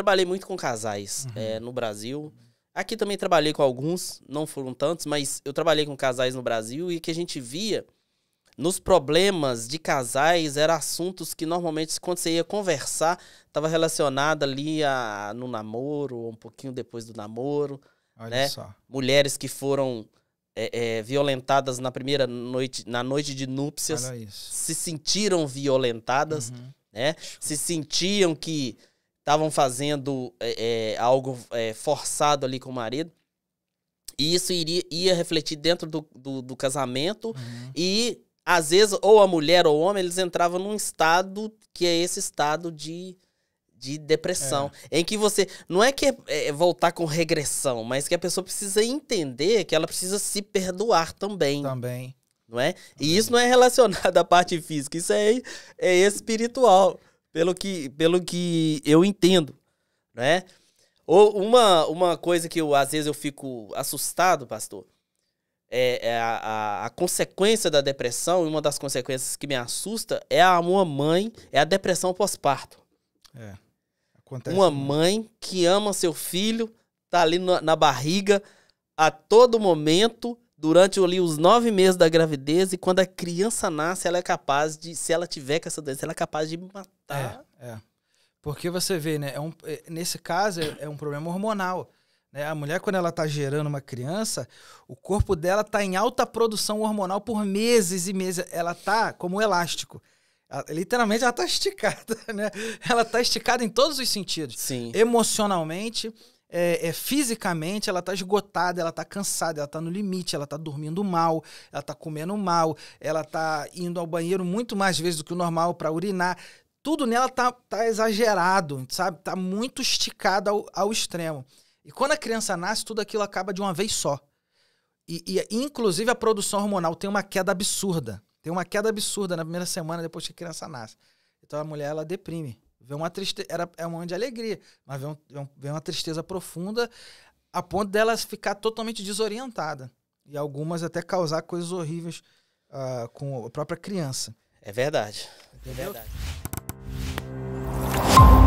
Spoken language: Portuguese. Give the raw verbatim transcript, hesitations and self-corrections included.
trabalhei muito com casais, uhum. é, no Brasil. Aqui também trabalhei com alguns, não foram tantos, mas eu trabalhei com casais no Brasil, e que a gente via nos problemas de casais eram assuntos que normalmente, quando você ia conversar, estava relacionado ali a, no namoro, um pouquinho depois do namoro. Olha né? só. Mulheres que foram é, é, violentadas na primeira noite, na noite de núpcias, olha isso. se sentiram violentadas, uhum. né? se sentiam que estavam fazendo é, é, algo é, forçado ali com o marido. E isso iria, ia refletir dentro do, do, do casamento uhum. e... Às vezes, ou a mulher ou o homem, eles entravam num estado que é esse estado de, de depressão. É. Em que você... Não é que é, é voltar com regressão, mas que a pessoa precisa entender que ela precisa se perdoar também. Também. Não é? Também. E isso não é relacionado à parte física, isso é, é espiritual, pelo que, pelo que eu entendo. Não é? Ou uma, uma coisa que eu, às vezes eu fico assustado, pastor, É, é a, a, a consequência da depressão, e uma das consequências que me assusta é a uma mãe, é a depressão pós-parto. É, acontece. Uma mãe que ama seu filho, tá ali na, na barriga a todo momento, durante ali, os nove meses da gravidez, e quando a criança nasce, ela é capaz de, se ela tiver com essa doença, ela é capaz de matar. É, é. Porque você vê, né, é um, é, nesse caso é, é um problema hormonal. A mulher, quando ela está gerando uma criança, o corpo dela está em alta produção hormonal por meses e meses. Ela está como um elástico. Ela, literalmente, ela está esticada, né? Ela está esticada em todos os sentidos. Sim. Emocionalmente, é, é, fisicamente, ela está esgotada, ela está cansada, ela está no limite, ela está dormindo mal, ela está comendo mal, ela está indo ao banheiro muito mais vezes do que o normal para urinar. Tudo nela está tá exagerado, sabe? Está muito esticada ao, ao extremo. E quando a criança nasce, tudo aquilo acaba de uma vez só. E, e, inclusive, a produção hormonal tem uma queda absurda. Tem uma queda absurda na primeira semana depois que a criança nasce. Então, a mulher, ela deprime. Vê uma tristeza, era, é um momento de alegria, mas vê, um, vê uma tristeza profunda a ponto dela ficar totalmente desorientada. E algumas até causar coisas horríveis uh, com a própria criança. É verdade. Entendeu? É verdade.